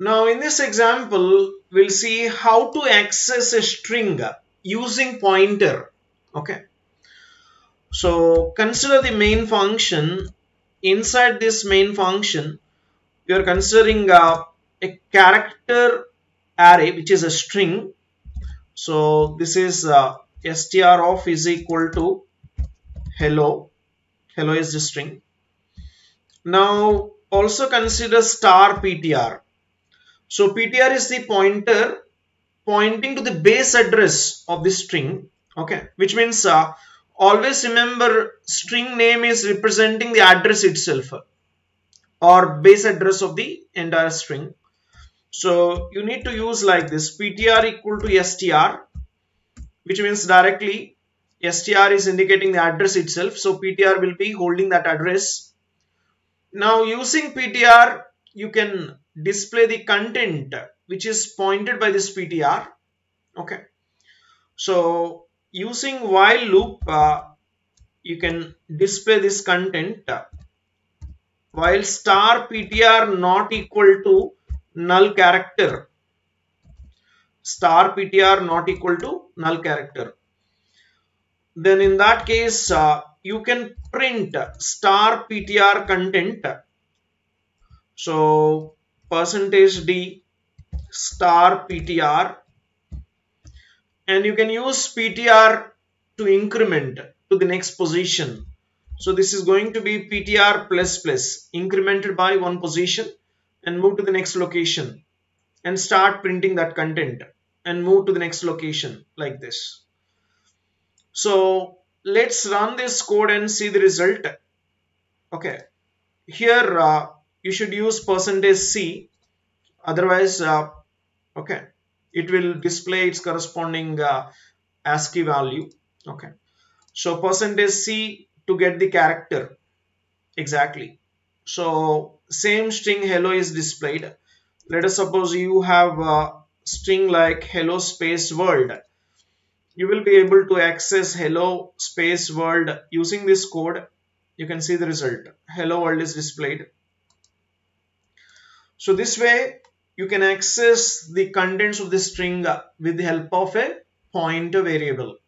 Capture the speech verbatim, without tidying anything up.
Now in this example, we'll see how to access a string using pointer. Okay. So consider the main function. Inside this main function, we are considering a, a character array, which is a string. So this is uh, str of is equal to hello. Hello is the string. Now also consider star ptr. So ptr is the pointer pointing to the base address of the string. Okay, which means uh, always remember string name is representing the address itself or base address of the entire string. So you need to use like this ptr equal to str, which means directly str is indicating the address itself. So ptr will be holding that address. Now using ptr, you can display the content which is pointed by this ptr. Okay. So using while loop, uh, you can display this content while star ptr not equal to null character. Star ptr not equal to null character. Then in that case, uh, you can print star ptr content. So percentage d star ptr. And you can use ptr to increment to the next position. So this is going to be ptr plus plus, incremented by one position and move to the next location and start printing that content and move to the next location like this. So let's run this code and see the result. Okay, here uh, you should use percentage c, otherwise uh, okay, it will display its corresponding uh, ASCII value. Okay, so percentage C to get the character exactly. So same string hello is displayed. Let us suppose you have a string like hello space world. You will be able to access hello space world using this code. You can see the result. Hello world is displayed. So this way, you can access the contents of the string with the help of a pointer variable.